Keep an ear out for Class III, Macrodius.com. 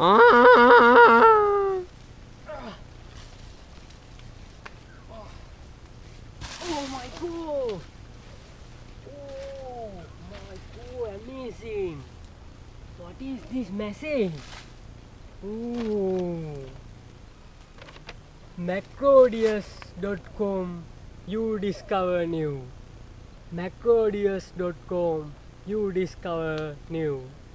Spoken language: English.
Oh my god! Oh my god, amazing! What is this message? Oh, Macrodius.com, you discover new. Macrodius.com, you discover new.